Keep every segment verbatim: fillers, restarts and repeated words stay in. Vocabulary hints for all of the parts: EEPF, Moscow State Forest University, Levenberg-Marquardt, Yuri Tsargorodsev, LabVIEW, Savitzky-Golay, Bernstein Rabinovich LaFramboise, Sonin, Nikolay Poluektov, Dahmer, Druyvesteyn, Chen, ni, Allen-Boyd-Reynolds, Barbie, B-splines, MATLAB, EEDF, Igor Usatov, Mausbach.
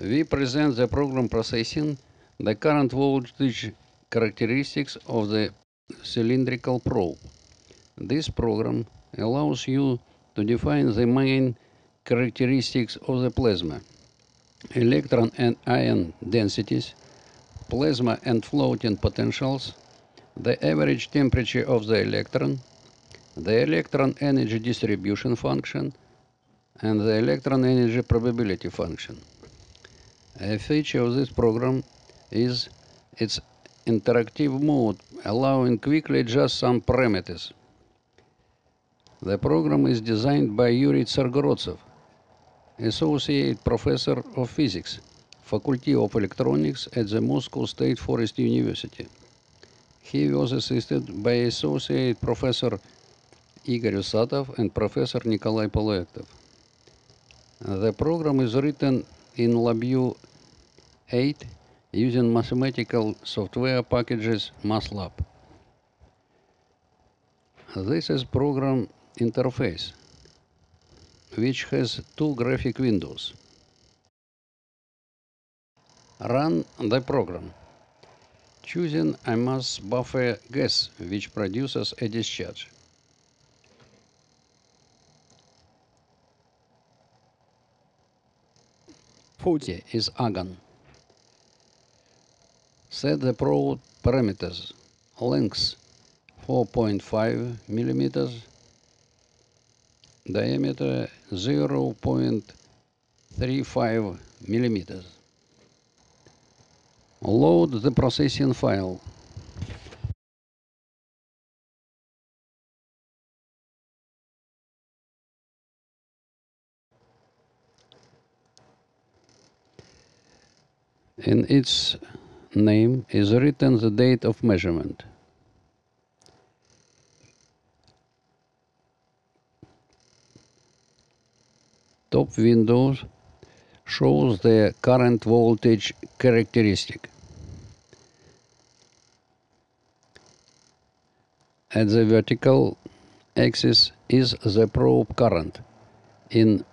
we present the program processing, the current voltage characteristics of the cylindrical probe. This program allows you to define the main characteristics of the plasma, electron and ion densities, plasma and floating potentials, the average temperature of the electron, the electron energy distribution function, and the electron energy probability function. A feature of this program is its interactive mode, allowing quickly adjust some parameters. The program is designed by Yuri Tsargorodsev, Associate Professor of Physics, Faculty of Electronics at the Moscow State Forest University. He was assisted by Associate Professor Igor Usatov and Professor Nikolay Poluektov. The program is written in LabVIEW eight using mathematical software packages MATLAB. This is program interface, which has two graphic windows. Run the program. Choosing a mass buffer gas, which produces a discharge. forty is argon. Set the probe parameters. Length four point five millimeters. Diameter zero point three five millimeters. Load the processing file. In its name is written the date of measurement. Top window shows the current voltage characteristic. At the vertical axis is the probe current in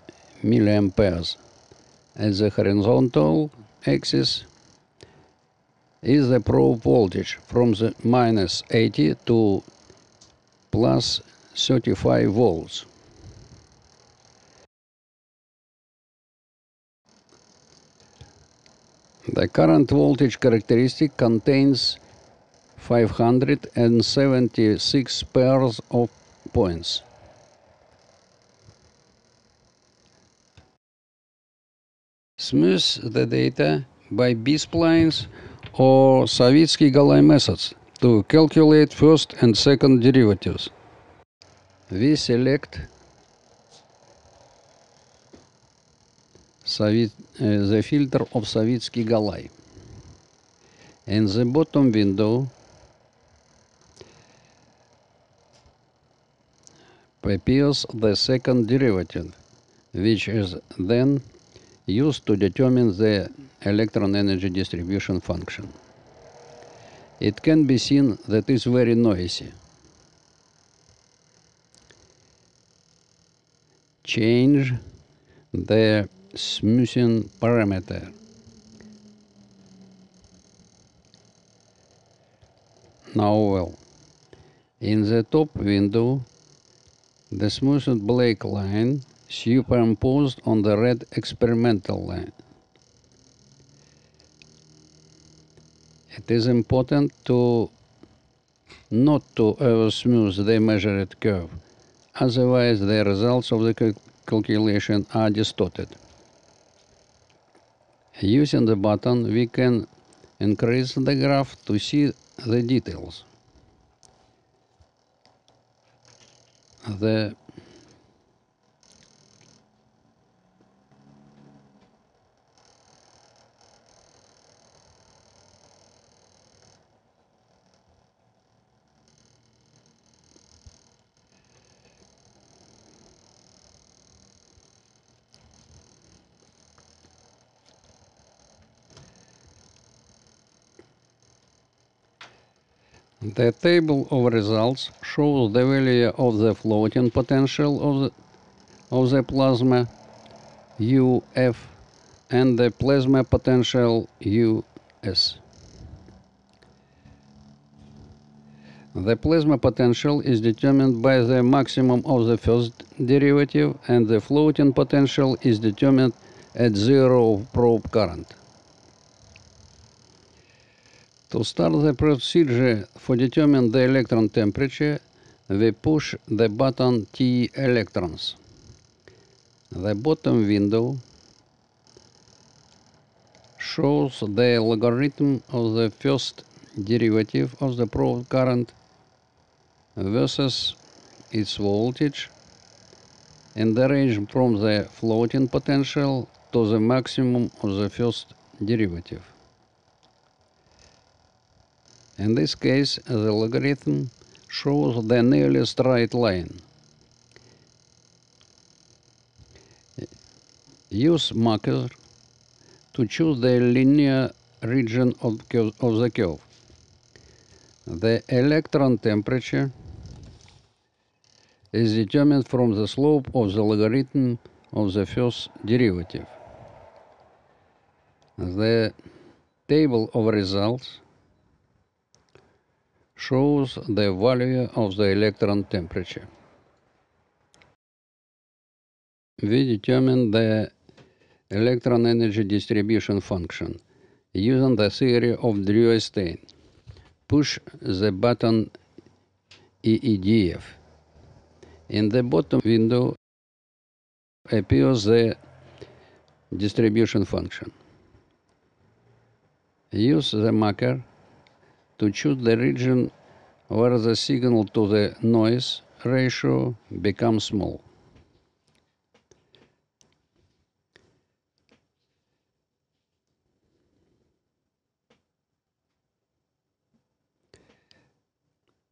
milliamperes. At the horizontal axis is the probe voltage from the minus eighty to plus thirty-five volts. The current voltage characteristic contains five hundred seventy-six pairs of points. Smooth the data by B-splines or Savitzky-Golay methods to calculate first and second derivatives. We select Savit uh, the filter of Savitzky-Golay. In the bottom window, appears the second derivative, which is then used to determine the electron energy distribution function. It can be seen that it's very noisy. Change the smoothing parameter. Now well, in the top window, the smoothed black line superimposed on the red experimental line. It is important to not to over smooth the measured curve, otherwise the results of the cal calculation are distorted. Using the button, we can increase the graph to see the details. The The table of results shows the value of the floating potential of the, of the plasma U F and the plasma potential U S. The plasma potential is determined by the maximum of the first derivative, and the floating potential is determined at zero of probe current. To start the procedure for determining the electron temperature, we push the button T electrons. The bottom window shows the logarithm of the first derivative of the probe current versus its voltage in the range from the floating potential to the maximum of the first derivative. In this case, the logarithm shows the nearest right line. Use marker to choose the linear region of the curve. The electron temperature is determined from the slope of the logarithm of the first derivative. The table of results shows the value of the electron temperature. We determine the electron energy distribution function using the theory of Druyvesteyn. Push the button E E D F. In the bottom window appears the distribution function. Use the marker to choose the region where the signal to the noise ratio becomes small.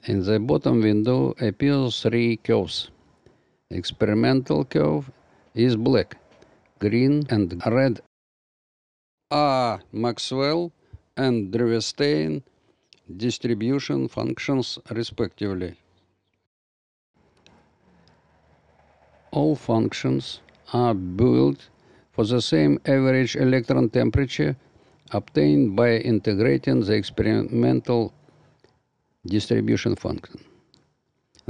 In the bottom window appears three curves. Experimental curve is black, green and red are Maxwell and Druyvesteyn distribution functions respectively. All functions are built for the same average electron temperature obtained by integrating the experimental distribution function.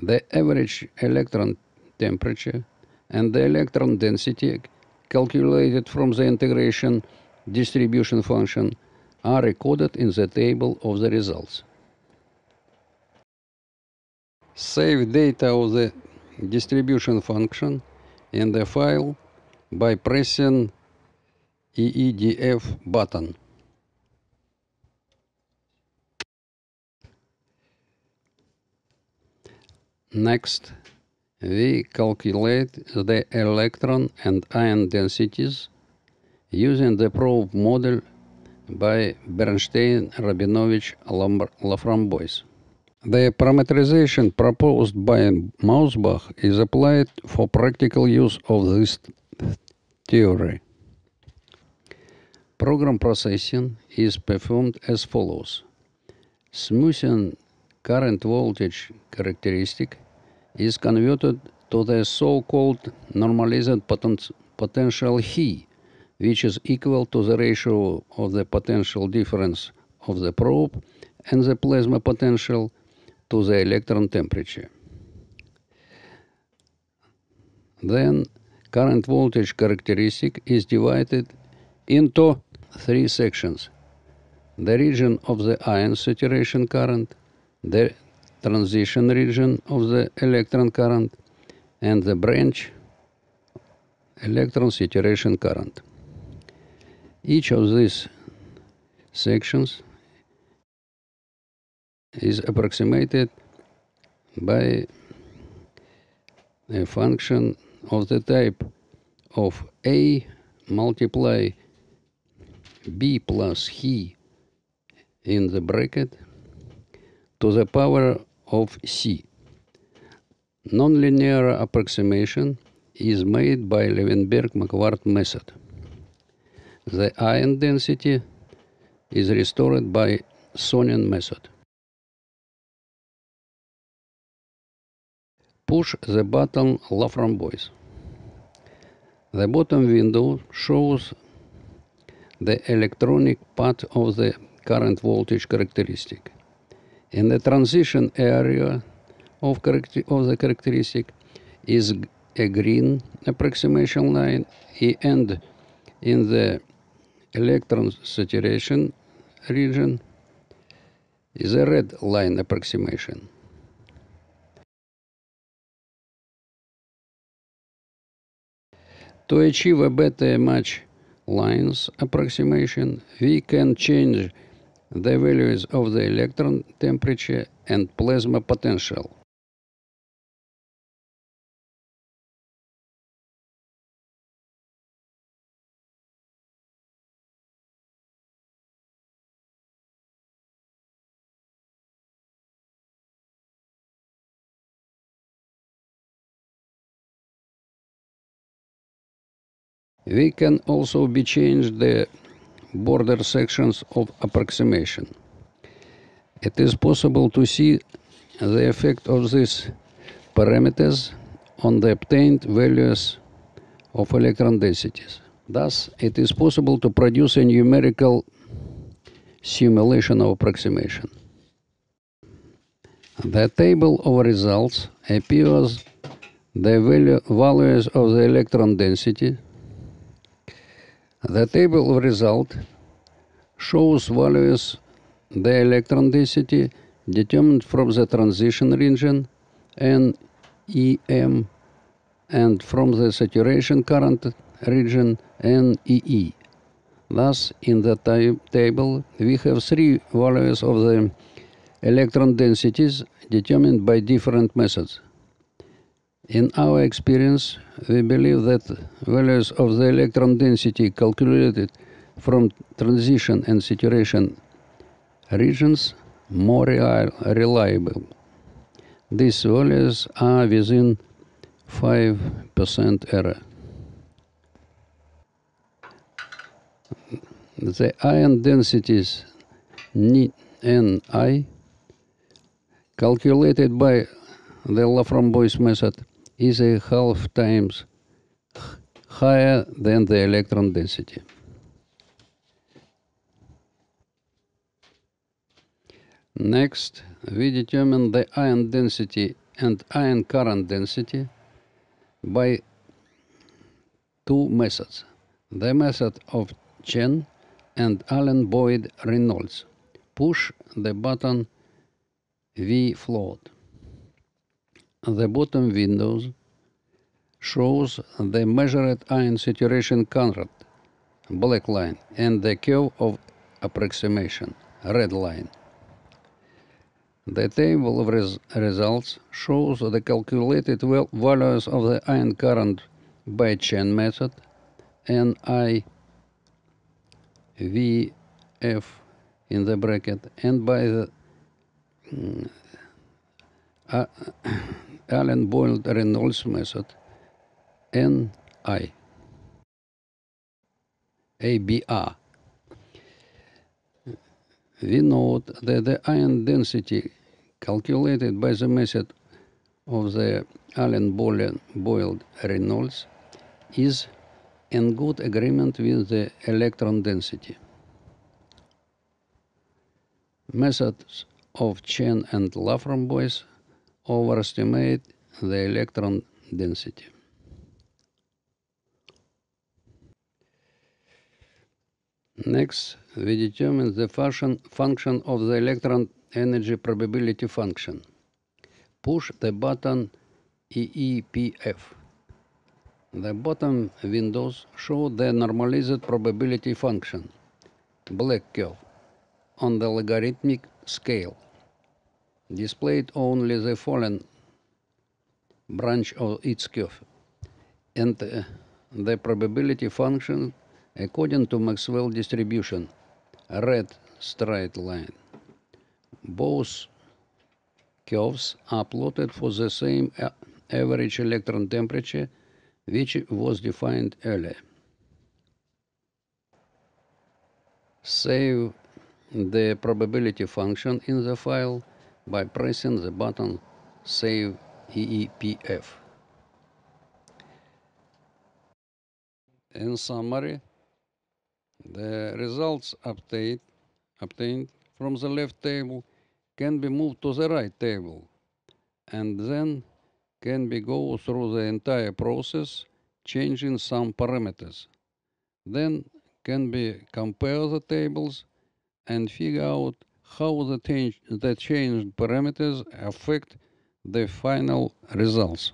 The average electron temperature and the electron density calculated from the integration distribution function are recorded in the table of the results. Save data of the distribution function in the file by pressing E E D F button. Next, we calculate the electron and ion densities using the probe model by Bernstein Rabinovich LaFramboise. The parameterization proposed by Mausbach is applied for practical use of this theory. Program processing is performed as follows. Smoothing current voltage characteristic is converted to the so-called normalized poten potential He, which is equal to the ratio of the potential difference of the probe and the plasma potential to the electron temperature. Then current voltage characteristic is divided into three sections: the region of the ion saturation current, the transition region of the electron current, and the branch electron saturation current. Each of these sections is approximated by a function of the type of A multiply B plus He in the bracket to the power of C. Nonlinear approximation is made by Levenberg-Marquardt method. The ion density is restored by Sonin method. Push the button LaFramboise. The bottom window shows the electronic part of the current voltage characteristic. And the transition area of, of the characteristic is a green approximation line, and in the electron saturation region is a red line approximation. To achieve a better match lines approximation, we can change the values of the electron temperature and plasma potential. We can also be changed the border sections of approximation. It is possible to see the effect of these parameters on the obtained values of electron densities. Thus, it is possible to produce a numerical simulation of approximation. The table of results appears the value, values of the electron density. The table of result shows values the electron density determined from the transition region and E M and from the saturation current region and E E. Thus, in the table we have three values of the electron densities determined by different methods. In our experience, we believe that values of the electron density calculated from transition and saturation regions more reliable. These values are within five percent error. The ion densities Ni and I calculated by the LaFramboise method is a half times higher than the electron density. Next, we determine the ion density and ion current density by two methods, the method of Chen and Allen-Boyd-Reynolds. Push the button V float. The bottom windows shows the measured ion saturation current, black line, and the curve of approximation, red line. The table of res results shows the calculated values of the ion current by Chen method, N I V F in the bracket, and by the mm, uh, Allen-Boyd-Reynolds method, N I, A B R. We note that the ion density calculated by the method of the Allen-Boyd-Reynolds is in good agreement with the electron density. Methods of Chen and LaFramboise overestimate the electron density. Next, we determine the function, function of the electron energy probability function. Push the button E E P F. The bottom windows show the normalized probability function, black curve, on the logarithmic scale. Displayed only the fallen branch of its curve and uh, the probability function according to Maxwell distribution, a red straight line. Both curves are plotted for the same average electron temperature which was defined earlier. Save the probability function in the file by pressing the button Save E E P F. In summary, The results obtained, obtained from the left table can be moved to the right table and then can be go through the entire process, changing some parameters. Then can be compare the tables and figure out how the, change, the changed parameters affect the final results.